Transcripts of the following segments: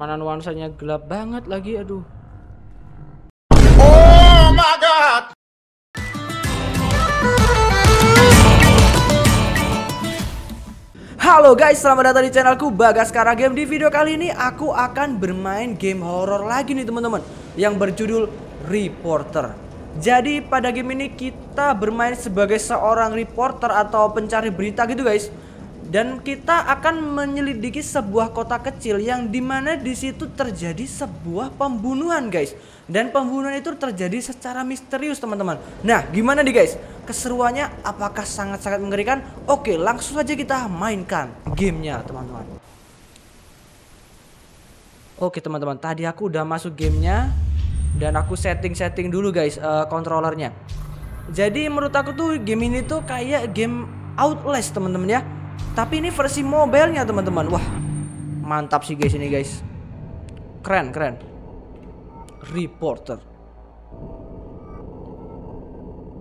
Mana nuansanya gelap banget lagi, aduh. Oh my god. Halo guys, selamat datang di channelku Bagaskara Game. Di video kali ini aku akan bermain game horor lagi nih teman-teman, yang berjudul Reporter. Jadi pada game ini kita bermain sebagai seorang reporter atau pencari berita gitu guys. Dan kita akan menyelidiki sebuah kota kecil yang dimana di situ terjadi sebuah pembunuhan guys. Dan pembunuhan itu terjadi secara misterius teman-teman. Nah gimana nih guys? Keseruannya apakah sangat-sangat mengerikan? Oke, langsung saja kita mainkan gamenya teman-teman. Oke teman-teman, tadi aku udah masuk gamenya dan aku setting-setting dulu guys controllernya. Jadi menurut aku tuh game ini tuh kayak game Outlast teman-teman ya. Tapi ini versi mobilenya teman-teman. Wah mantap sih guys ini guys. Keren keren. Reporter.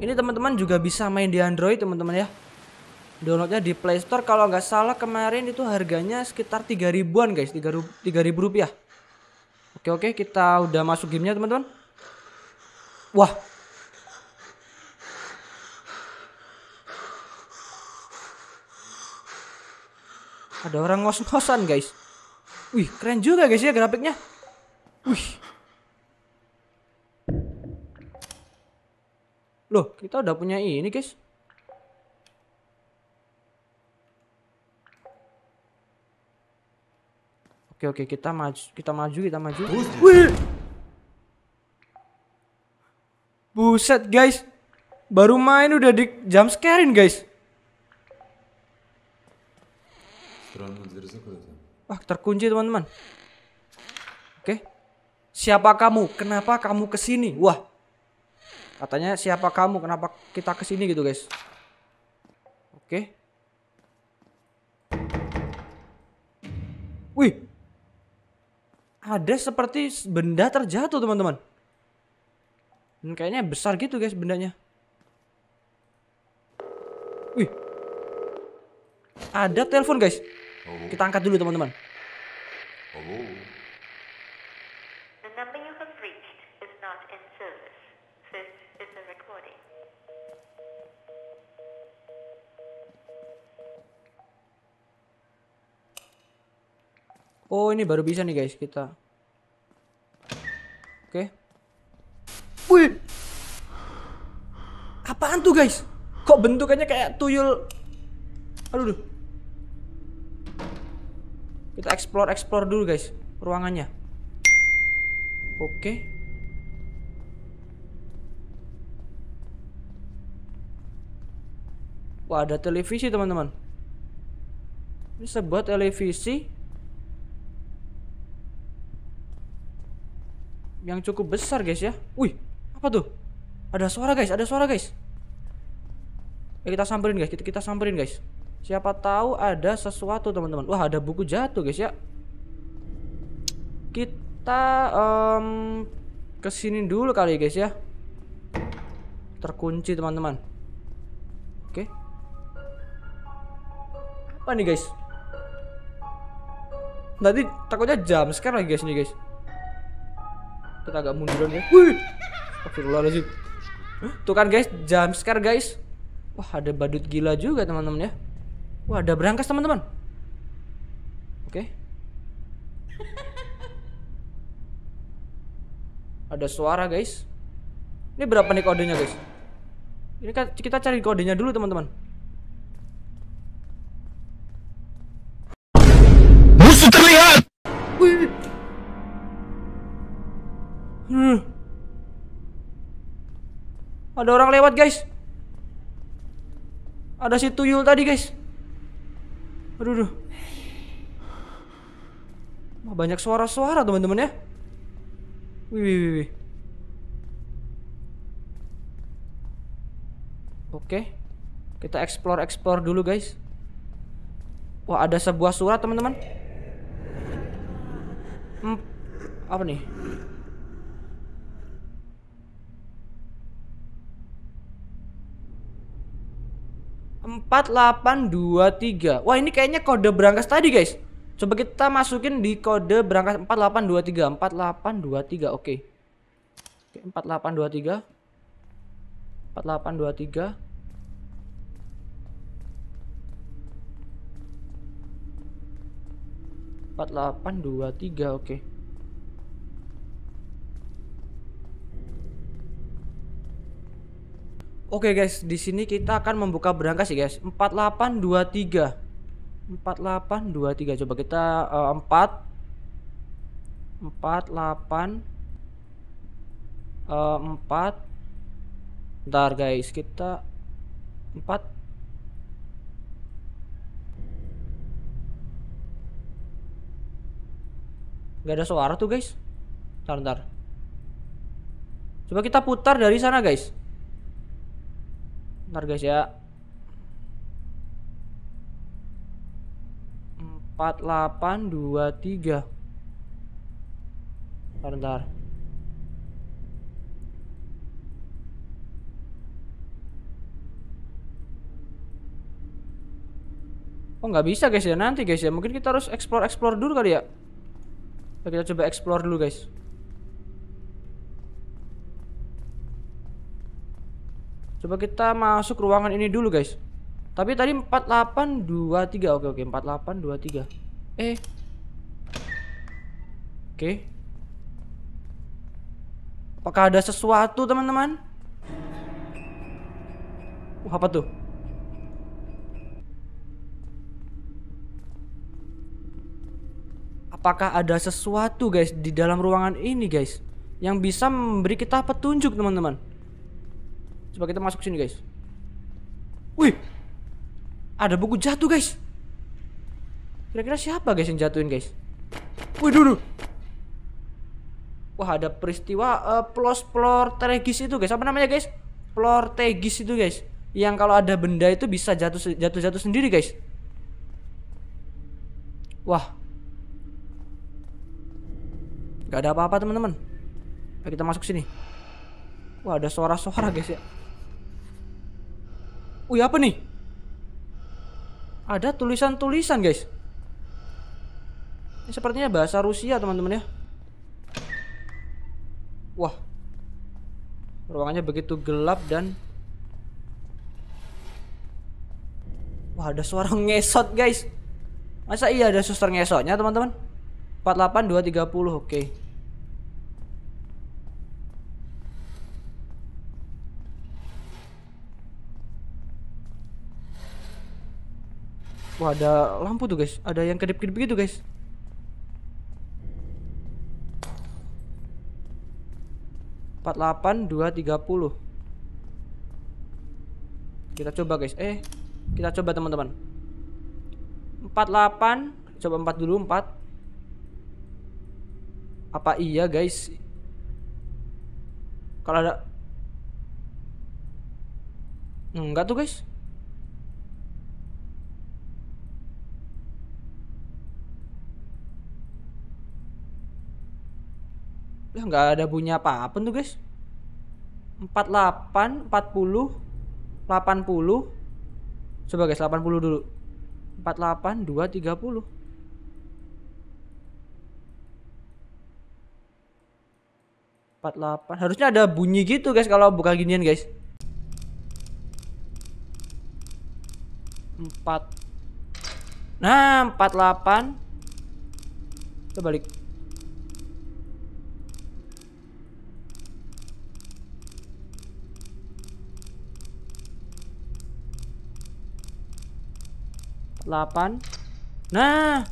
Ini teman-teman juga bisa main di Android teman-teman ya. Downloadnya di PlayStore kalau nggak salah kemarin itu harganya sekitar 3.000-an guys, 3.000 rupiah. Oke, kita udah masuk gamenya teman-teman. Wah. Ada orang ngos-ngosan guys. Wih keren juga guys ya grafiknya. Wih. Loh, kita udah punya ini, guys. Oke, kita maju. Wih. Buset, guys. Baru main udah di jump scare-in, guys. Wah, terkunci, teman-teman. Oke. Siapa kamu? Kenapa kamu kesini? Wah. Katanya siapa kamu, kenapa kita kesini gitu guys. Oke. Wih. Ada seperti benda terjatuh teman-teman. Dan kayaknya besar gitu guys bendanya. Wih. Ada telepon guys. Kita angkat dulu teman-teman. Oh ini baru bisa nih guys kita. Oke. Wih. Apaan tuh guys? Kok bentukannya kayak tuyul. Aduh duh. Kita explore dulu guys ruangannya. Oke. Wah ada televisi teman-teman. Ini sebuah televisi yang cukup besar guys ya. Wih, apa tuh? Ada suara guys. Kita samperin guys, kita samperin guys. Siapa tahu ada sesuatu teman-teman. Wah, ada buku jatuh guys ya. Kita kesini dulu kali guys ya. Terkunci teman-teman. Oke. Apa nih guys? Tadi takutnya jump scare lagi guys nih guys. Kita agak munduran ya. Wih. Astagfirullahaladzim. Tuh kan guys, jump scare guys. Wah, ada badut gila juga teman-teman ya. Wah, ada berangkas teman-teman. Oke. Ada suara guys. Ini berapa nih kodenya guys? Ini kan kita cari kodenya dulu teman-teman. Musuh terlihat. Wih. Ada orang lewat guys. Ada si tuyul tadi guys. Aduh duh. Banyak suara-suara teman-teman ya. Wih. Oke. Kita explore dulu guys. Wah ada sebuah surat teman-teman. Apa nih? Empat 823. Wah ini kayaknya kode berangkas tadi guys. Coba kita masukin di kode berangkas 4823. 4823, oke. Oke, 4823. 4823. Empat delapan dua tiga, oke. Oke guys, di sini kita akan membuka berangkas ya guys. 4823, 4823. Coba kita 4 ntar guys, kita 4. Gak ada suara tuh guys. Ntar coba kita putar dari sana guys. Ntar guys ya. 4823. Ntar oh nggak bisa guys ya, nanti guys ya. Mungkin kita harus explore dulu kali ya. Kita coba explore dulu guys. Coba kita masuk ruangan ini dulu guys. Tapi tadi 4823. Oke 4823. Oke. Apakah ada sesuatu teman-teman? Apa tuh? Apakah ada sesuatu guys di dalam ruangan ini guys yang bisa memberi kita petunjuk teman-teman? Coba kita masuk sini guys. Wih, ada buku jatuh guys. Kira-kira siapa guys yang jatuhin guys? Wih, dulu. Wah, ada peristiwa plor tegis itu guys. Apa namanya guys? Plor tegis itu guys. Yang kalau ada benda itu bisa jatuh sendiri guys. Wah. Gak ada apa-apa teman-teman. Ayo kita masuk sini. Wah, ada suara-suara guys ya. Wih, apa nih? Ada tulisan-tulisan guys. Ini sepertinya bahasa Rusia teman-teman ya. Wah, ruangannya begitu gelap dan wah, ada suara ngesot guys. Masa iya ada suster ngesotnya teman-teman? 48 230, oke. Wah, ada lampu tuh guys, ada yang kedip-kedip gitu guys. Empat 48 230. Kita coba guys, kita coba teman-teman. 48, coba 4 dulu, 4. Apa iya guys? Kalau ada enggak tuh guys. Ya enggak ada bunyi apa-apa tuh guys. 48 40 80. Coba guys 80 dulu. 48 230. Harusnya ada bunyi gitu guys kalau buka ginian guys. 4. Nah, 48. Kita balik. Nah.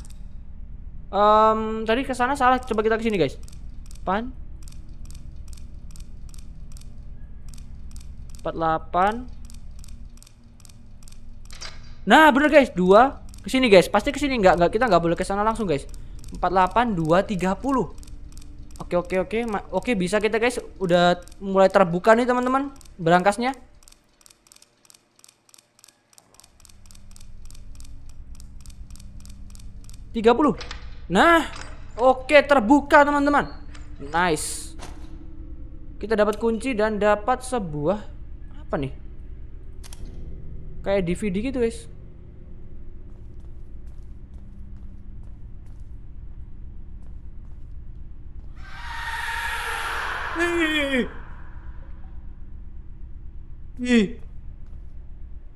Tadi ke sana salah. Coba kita ke sini guys. 48. Nah, bener guys, 2. Kesini guys, pasti kesini. Enggak kita nggak boleh kesana langsung guys. 48 230. Oke, bisa kita guys. Udah mulai terbuka nih teman-teman berangkasnya. Rp30. Nah, oke, terbuka teman-teman. Nice. Kita dapat kunci dan dapat sebuah apa nih? Kayak DVD gitu guys. Ih.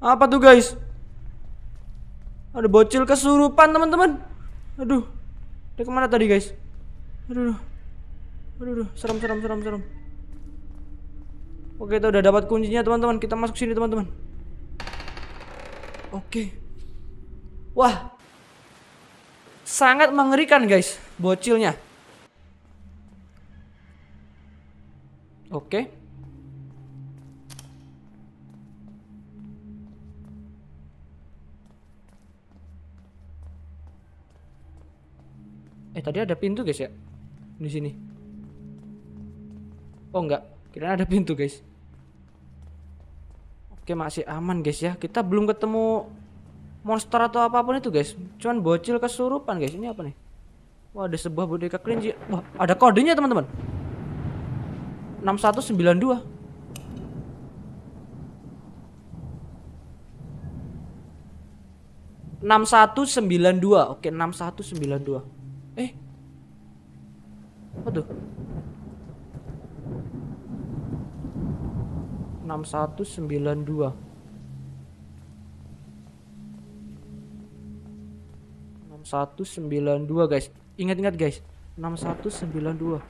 Apa tuh guys? Ada bocil kesurupan teman-teman. Aduh. Dia kemana tadi guys? Aduh. Aduh, serem. Oke, kita udah dapat kuncinya teman-teman. Kita masuk sini teman-teman. Oke. Wah. Sangat mengerikan guys bocilnya. Oke. Tadi ada pintu guys ya di sini. Oh enggak, kirain ada pintu guys. Oke, masih aman guys ya. Kita belum ketemu monster atau apapun itu guys. Cuman bocil kesurupan guys. Ini apa nih? Wah, ada sebuah boneka kelinci. Wah, ada kodenya teman-teman. 6192. Oke, 6192. Apa tuh? 6192. 6192 guys. Ingat-ingat guys, 6192.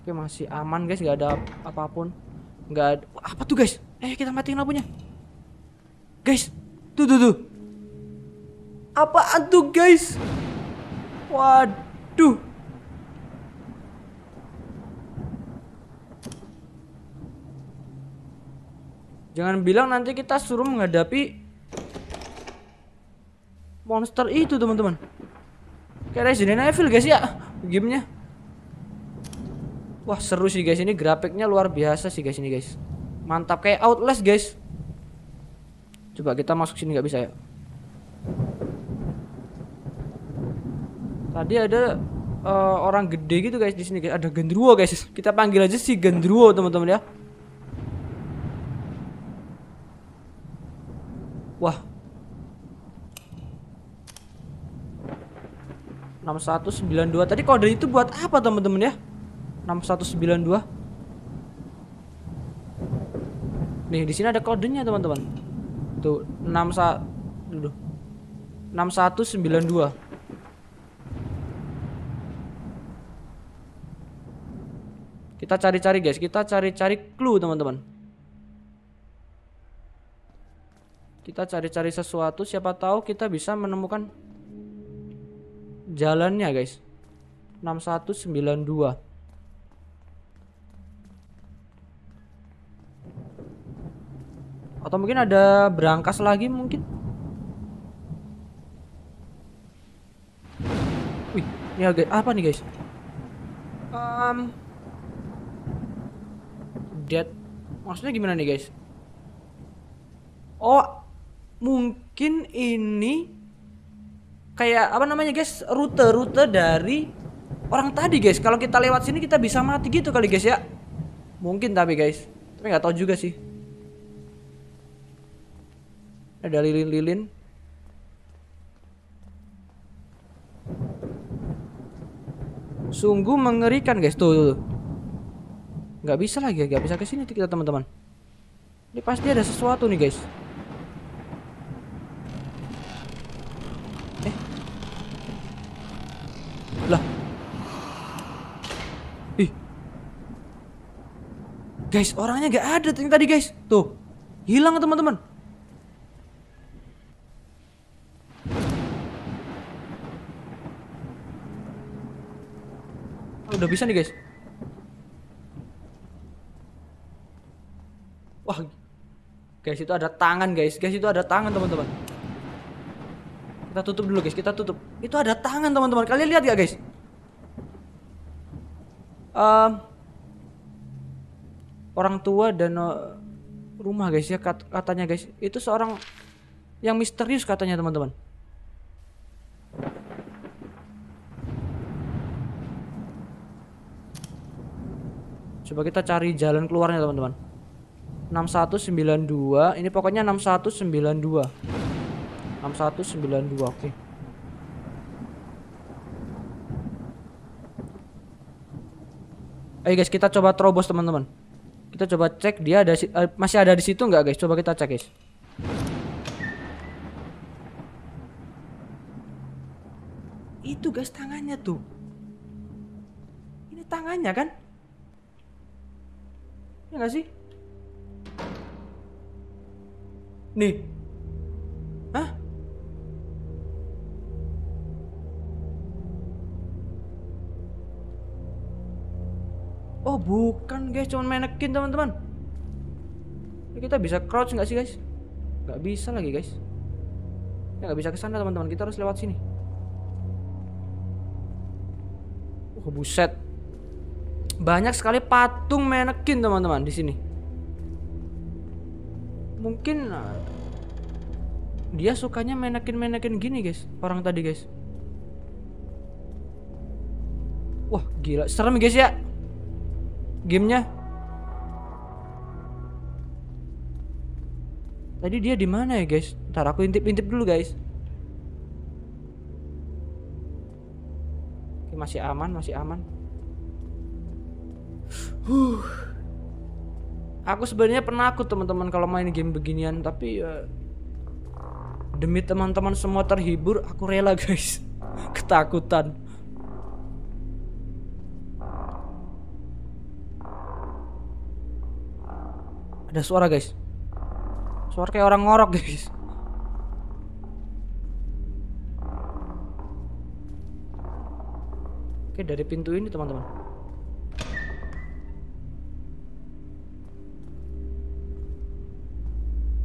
Oke, masih aman guys, nggak ada apapun. Nggak ada... Apa tuh guys? Kita matiin lampunya. Guys, tuh. Apaan tuh guys? Waduh. Jangan bilang nanti kita suruh menghadapi monster itu teman-teman. Kayak Resident Evil guys ya gamenya. Wah, seru sih guys, ini grafiknya luar biasa sih guys ini guys. Mantap kayak Outlast guys. Coba kita masuk sini, nggak bisa ya. Tadi ada orang gede gitu guys di sini guys. Ada genderuwo guys. Kita panggil aja si genderuwo teman-teman ya. Wah. 6192. Tadi kode itu buat apa teman-teman ya? 6192. Nih, di sini ada kodenya teman-teman. Tuh, 6192. Kita cari-cari guys, kita cari-cari clue teman-teman. Kita cari-cari sesuatu, siapa tahu kita bisa menemukan jalannya guys. 6192. Atau mungkin ada berangkas lagi mungkin. Wih, ini apa nih guys? Dead. Maksudnya gimana nih guys? Oh, mungkin ini kayak apa namanya guys? Rute dari orang tadi guys. Kalau kita lewat sini kita bisa mati gitu kali guys ya. Mungkin tapi guys. Tapi nggak tahu juga sih. Ada lilin-lilin. Sungguh mengerikan guys tuh. Nggak bisa lagi ya, nggak bisa ke sini kita teman-teman. Ini pasti ada sesuatu nih guys. Lah. Ih. Guys, orangnya nggak ada yang tadi guys. Tuh. Hilang teman-teman. Oh, udah bisa nih guys. Wah, guys itu ada tangan guys, teman-teman. Kita tutup dulu guys, Itu ada tangan teman-teman, kalian lihat gak guys? Orang tua dan rumah guys ya katanya guys, itu seorang yang misterius katanya teman-teman. Coba kita cari jalan keluarnya teman-teman. 6192, ini pokoknya 6192. 6192, oke. Ayo guys, kita coba terobos teman-teman. Kita coba cek dia ada masih ada di situ nggak guys? Coba kita cek guys. Itu guys tangannya tuh. Ini tangannya kan? Ya nggak sih? Nih. Hah? Oh bukan guys, cuman manekin teman-teman. Kita bisa crouch nggak sih guys? Nggak bisa lagi guys. Ya nggak bisa kesana teman-teman, kita harus lewat sini. Oh buset, banyak sekali patung manekin teman-teman di sini. Mungkin dia sukanya manekin-manekin gini guys, orang tadi guys. Wah gila, serem guys ya gamenya. Tadi dia di mana ya guys? Ntar aku intip-intip dulu guys. Oke, masih aman, masih aman. Aku sebenarnya penakut teman-teman kalau main game beginian, tapi demi teman-teman semua terhibur, aku rela guys ketakutan. Ada suara guys, suara kayak orang ngorok guys. Oke, dari pintu ini teman-teman.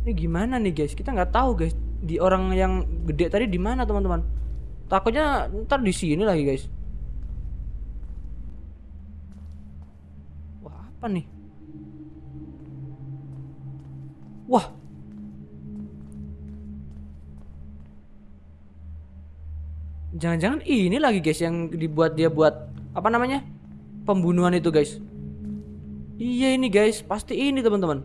Ini gimana nih guys? Kita nggak tahu guys. Di orang yang gede tadi di mana teman-teman? Takutnya ntar di sini lagi guys. Wah apa nih? Wah. Jangan-jangan ini lagi guys yang dibuat dia buat apa namanya? Pembunuhan itu guys. Iya ini guys, pasti ini teman-teman.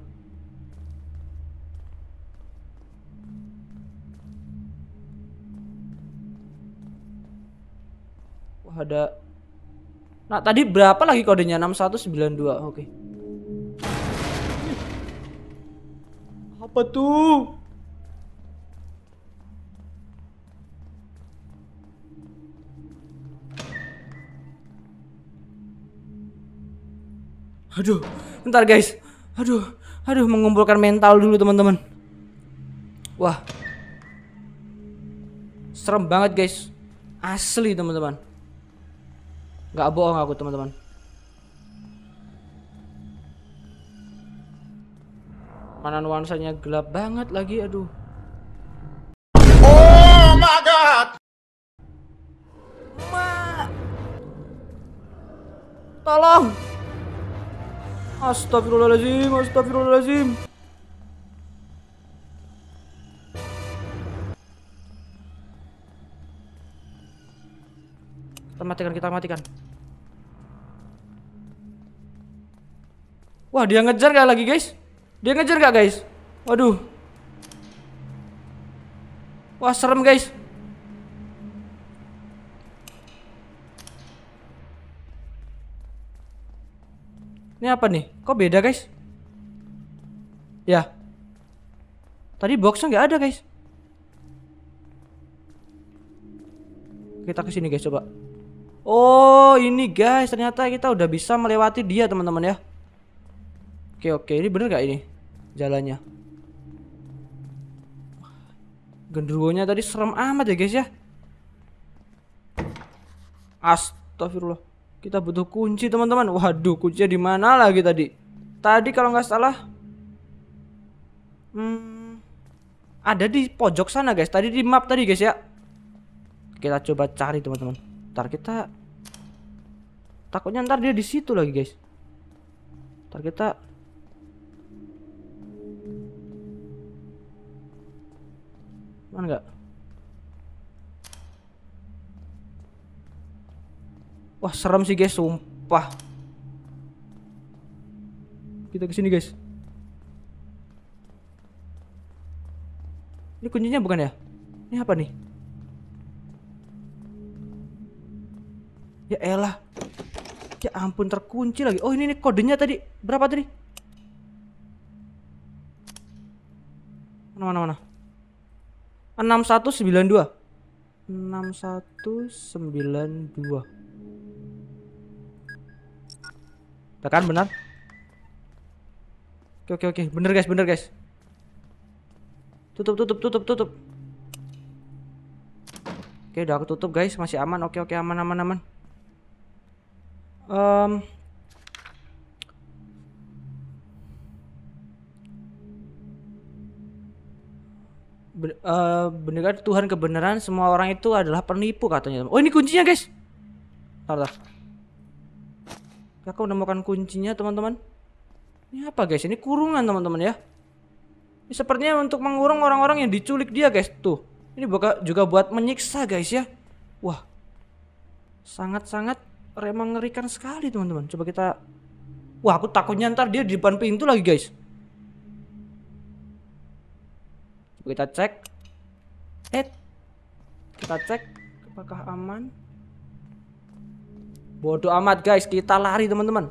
Ada. Nah, tadi berapa lagi kodenya? 6192. Oke. Apa tuh? Aduh, bentar guys. Aduh, mengumpulkan mental dulu teman-teman. Wah. Serem banget guys. Asli teman-teman. Gak bohong aku teman-teman. Mana nuansanya gelap banget lagi, aduh. Oh my god. Ma. Tolong. Astagfirullahaladzim, astagfirullahaladzim. Kita matikan. Wah dia ngejar gak lagi guys? Dia ngejar gak guys? Waduh. Wah serem guys. Ini apa nih? Kok beda guys? Ya. Tadi boxnya gak ada guys. Kita kesini guys coba. Oh ini guys, ternyata kita udah bisa melewati dia teman-teman ya. Oke, ini bener gak ini jalannya? Genderuwonya tadi serem amat ya guys ya. Astagfirullah, kita butuh kunci teman-teman. Waduh, kuncinya di mana lagi tadi? Tadi kalau nggak salah, ada di pojok sana guys. Tadi di map tadi guys ya. Kita coba cari teman-teman. Ntar kita takutnya ntar dia di situ lagi guys. Ntar kita mana nggak? Wah serem sih guys, sumpah. Kita kesini guys. Ini kuncinya bukan ya? Ini apa nih? Ya elah. Ya ampun, terkunci lagi. Oh ini nih kodenya tadi. Berapa tadi? Mana? 6192. 6192. Tekan benar. Oke. Bener guys. Tutup. Oke, udah aku tutup guys, masih aman. Oke, aman. Benar Tuhan kebenaran, semua orang itu adalah penipu katanya. Oh, ini kuncinya guys. Bentar. Aku menemukan kuncinya teman-teman. Ini apa guys? Ini kurungan teman-teman ya. Ini sepertinya untuk mengurung orang-orang yang diculik dia guys. Tuh, ini juga buat menyiksa guys ya. Wah, sangat-sangat mengerikan sekali teman-teman. Coba kita, wah aku takutnya ntar dia di depan pintu lagi guys. Kita cek. Kita cek apakah aman. Bodoh amat guys, kita lari teman-teman.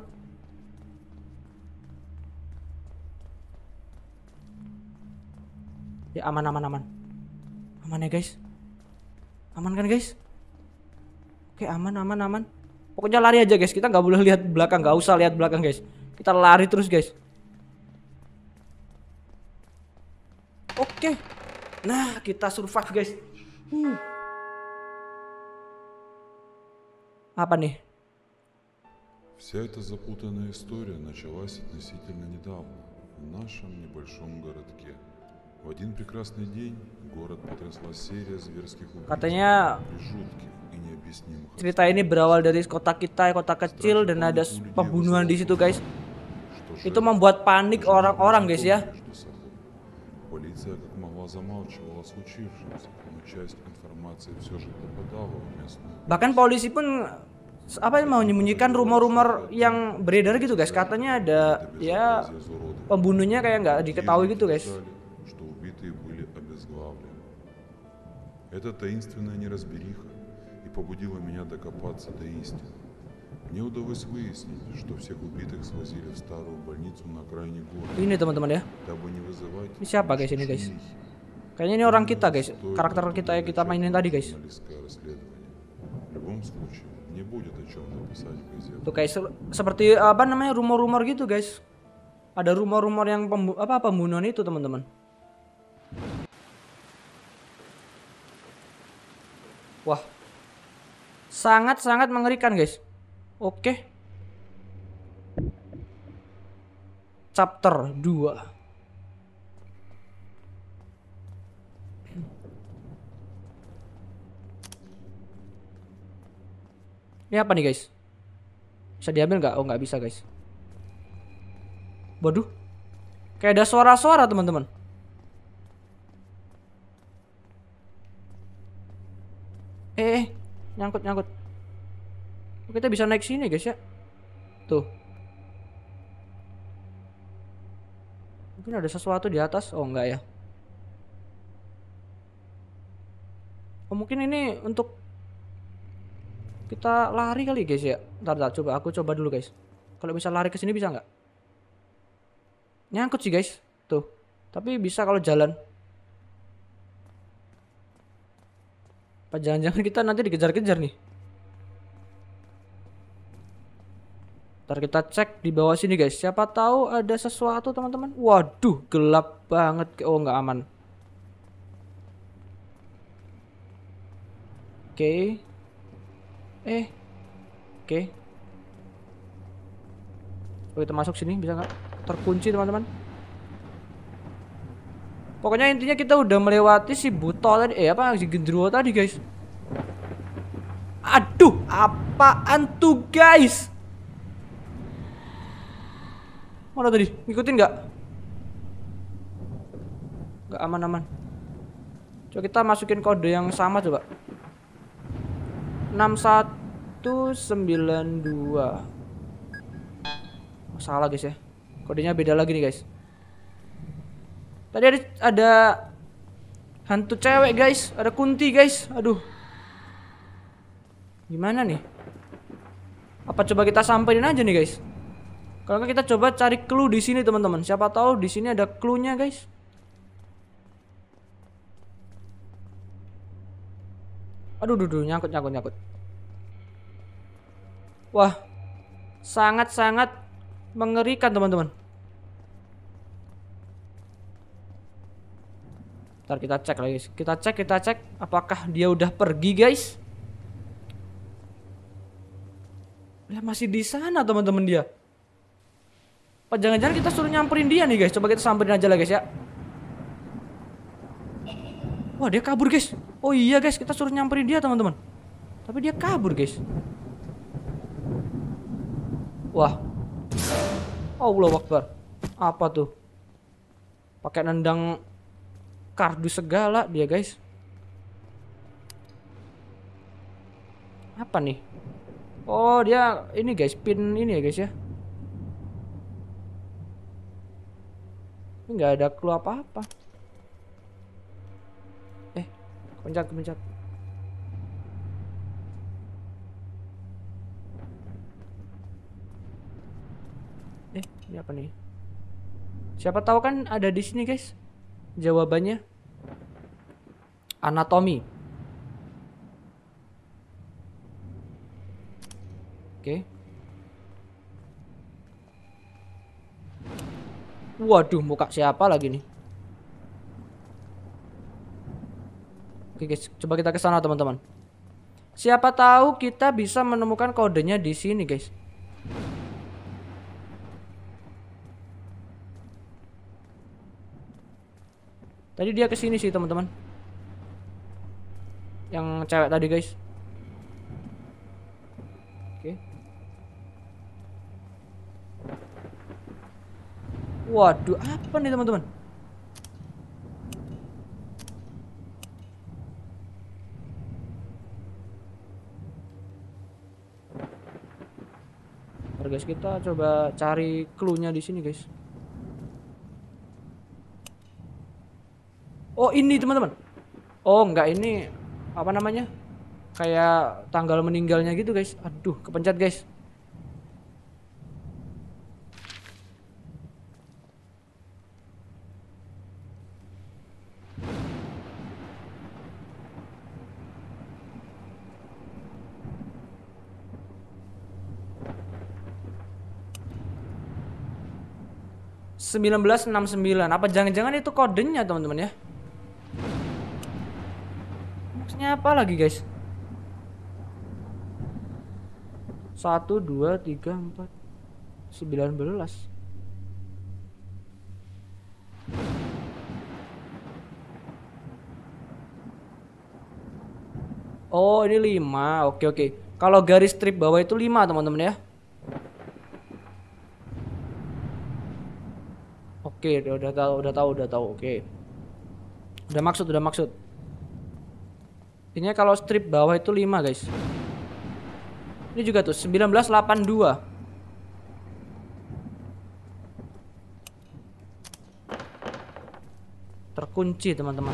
Ya aman. Aman ya guys. Aman kan guys? Oke, aman. Pokoknya lari aja guys. Kita nggak boleh lihat belakang, nggak usah lihat belakang guys. Kita lari terus guys. Oke, nah kita survive guys. Apa nih? Вся эта запутанная история началась относительно недавно в нашем небольшом городке. В один прекрасный день город потрясла серия зверских убийств. Katanya cerita ini berawal dari kota kita, kota kecil, dan ada pembunuhan di situ guys. Itu membuat panik orang-orang guys ya. Полиция как могла замалчивала о случившемся, но часть информации все же попадала в местную. Bahkan polisi pun apa yang mau menyembunyikan rumor-rumor yang beredar gitu guys. Katanya ada ya pembunuhnya kayak nggak diketahui gitu guys. Что убитые были обезглавлены. Эта таинственная неразбериха и побудила меня докопаться до истины. Мне удалось выяснить, что всех убитых свозили в старую больницу на окраине города. Ini teman-teman ya. Ini siapa guys ini guys? Kayaknya ini orang kita guys. Karakter kita yang kita mainin tadi guys. Tuh guys, seperti apa namanya rumor-rumor gitu guys. Ada rumor-rumor yang pembunuhan itu teman-teman. Wah, sangat-sangat mengerikan guys. Oke. Chapter 2. Ini apa nih guys? Bisa diambil nggak? Oh nggak bisa guys. Waduh, kayak ada suara-suara teman-teman. Nyangkut. Kita bisa naik sini guys ya. Tuh. Mungkin ada sesuatu di atas. Oh enggak ya. Oh mungkin ini untuk kita lari kali guys ya. Bentar, coba aku coba dulu guys. Kalau bisa lari ke sini bisa nggak? Nyangkut sih guys. Tuh. Tapi bisa kalau jalan. Apa jangan-jangan kita nanti dikejar-kejar nih. Ntar kita cek di bawah sini guys. Siapa tahu ada sesuatu teman-teman. Waduh, gelap banget. Oh nggak aman. Oke. Oke, kita masuk sini bisa nggak? Terkunci teman-teman. Pokoknya intinya kita udah melewati si buta tadi. Si genderuwo tadi guys. Aduh, apaan tuh guys? Mana tadi? Ngikutin nggak? Nggak, aman. Coba kita masukin kode yang sama coba. 6192. Oh, salah guys ya. Kodenya beda lagi nih guys. Tadi ada hantu cewek guys, ada kunti guys. Aduh. Gimana nih? Apa coba kita samperin aja nih guys? Kalau nggak kita coba cari clue di sini teman-teman. Siapa tahu di sini ada clue-nya guys. Aduh, nyangkut. Wah, sangat-sangat mengerikan teman-teman. Ntar kita cek lagi, guys. Kita cek apakah dia udah pergi guys. Lah masih di sana teman-teman dia. Apa jangan-jangan kita suruh nyamperin dia nih guys? Coba kita samperin aja lah guys ya. Wah dia kabur guys. Oh iya guys, kita suruh nyamperin dia teman-teman. Tapi dia kabur guys. Wah. Allah Akbar. Apa tuh? Pakai nendang kardus segala dia guys. Apa nih? Oh dia ini guys, pin ini ya guys ya. Ini nggak ada clue apa-apa. Eh, pencet. Eh, ini apa nih? Siapa tahu kan ada di sini guys. Jawabannya anatomi. Oke. Waduh, muka siapa lagi nih? Oke guys, coba kita ke sana teman-teman. Siapa tahu kita bisa menemukan kodenya di sini guys. Tadi dia kesini sih teman-teman. Yang cewek tadi guys. Oke. Waduh, apa nih teman-teman? Guys, kita coba cari clue-nya di sini, guys. Oh, ini teman-teman. Oh, enggak, ini apa namanya? Kayak tanggal meninggalnya gitu, guys. Aduh, kepencet, guys. ...1969. Apa jangan-jangan itu kodenya teman-teman ya? Maksudnya apa lagi guys? 1, 2, 3, 4, 19. Oh ini 5. Oke. Kalau garis strip bawah itu 5 teman-teman ya. Oke, udah tahu. Oke. Udah maksud. Ini kalau strip bawah itu 5, guys. Ini juga tuh 1982. Terkunci, teman-teman.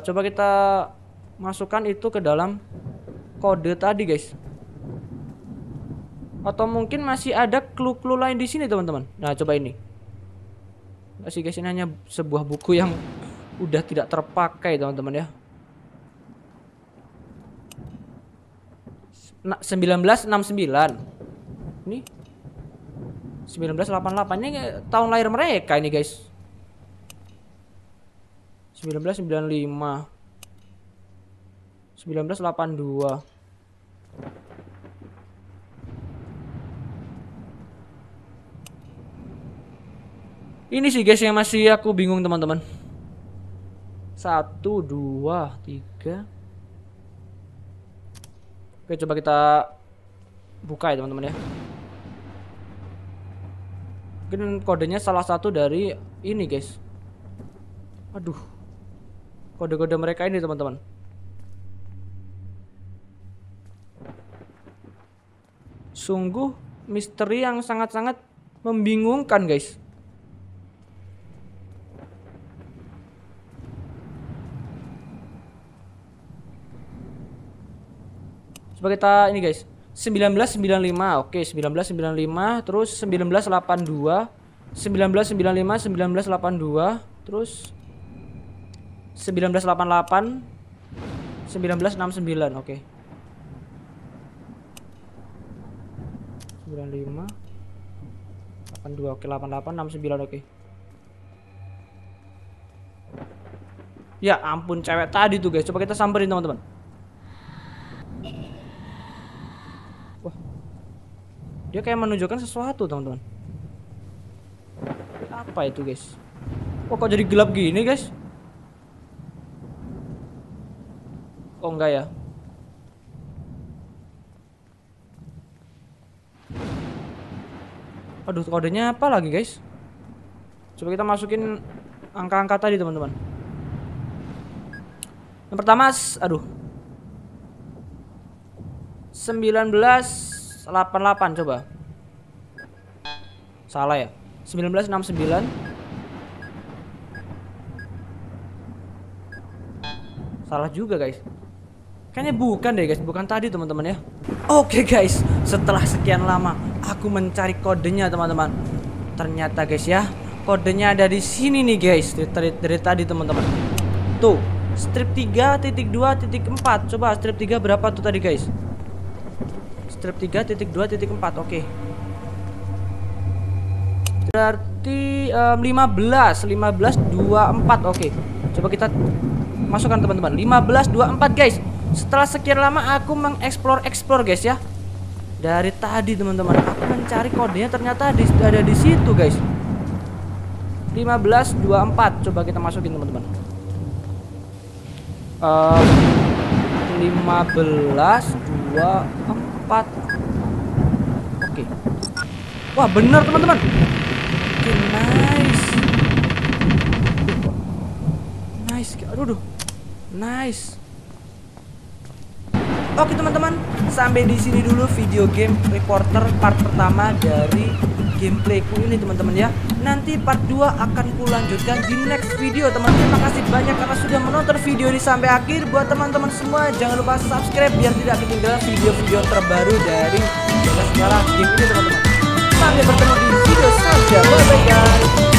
Coba kita masukkan itu ke dalam kode tadi, guys. Atau mungkin masih ada clue-clue lain di sini, teman-teman. Nah, coba ini. Masih guys, ini hanya sebuah buku yang udah tidak terpakai, teman-teman ya. Nah, 1969. Ini 1988. Ini tahun lahir mereka ini, guys. 1995. 1982. Ini sih guys yang masih aku bingung teman-teman. 1, 2, 3. Oke, coba kita buka ya teman-teman ya. Mungkin kodenya salah satu dari ini guys. Aduh, kode-kode mereka ini teman-teman. Sungguh misteri yang sangat-sangat membingungkan, guys. Coba kita ini guys, 1995. Oke, 1995, terus 1982, 1995, 1982, terus 1988, 1969. Oke. 95, 82. Oke, 88, 69. Oke. Ya ampun, cewek tadi tuh guys. Coba kita samperin teman-teman. Wah, dia kayak menunjukkan sesuatu teman-teman. Apa itu guys? Oh, kok jadi gelap gini guys? Oh enggak ya? Aduh, kodenya apa lagi guys? Coba kita masukin angka-angka tadi teman-teman. Yang pertama, aduh, 1988 coba. Salah ya? 1969, salah juga guys. Kayaknya bukan deh guys, bukan tadi teman-teman ya. Oke guys, setelah sekian lama aku mencari kodenya teman-teman. Ternyata guys ya, kodenya ada di sini nih guys, dari tadi teman-teman. Tuh, strip 3.2.4. Coba strip 3 berapa tuh tadi guys? Strip 3.2.4. Oke. Berarti 15.24. Oke. Coba kita masukkan teman-teman. 15.24 guys. Setelah sekian lama aku mengeksplor guys ya. Dari tadi teman-teman aku mencari kodenya, ternyata ada di situ guys. 15.24 coba kita masukin teman-teman. 15.24. Oke. Wah, bener teman-teman. Oke, nice. Nice. Aduh. Nice. Oke teman-teman, sampai di sini dulu video game Reporter part pertama dari gameplayku ini teman-teman ya. Nanti part 2 akan kulanjutkan di next video teman-teman. Terima kasih banyak karena sudah menonton video ini sampai akhir. Buat teman-teman semua, jangan lupa subscribe biar tidak ketinggalan video-video terbaru dari Bagaskara Game ini teman-teman. Sampai bertemu di video selanjutnya. Bye bye guys.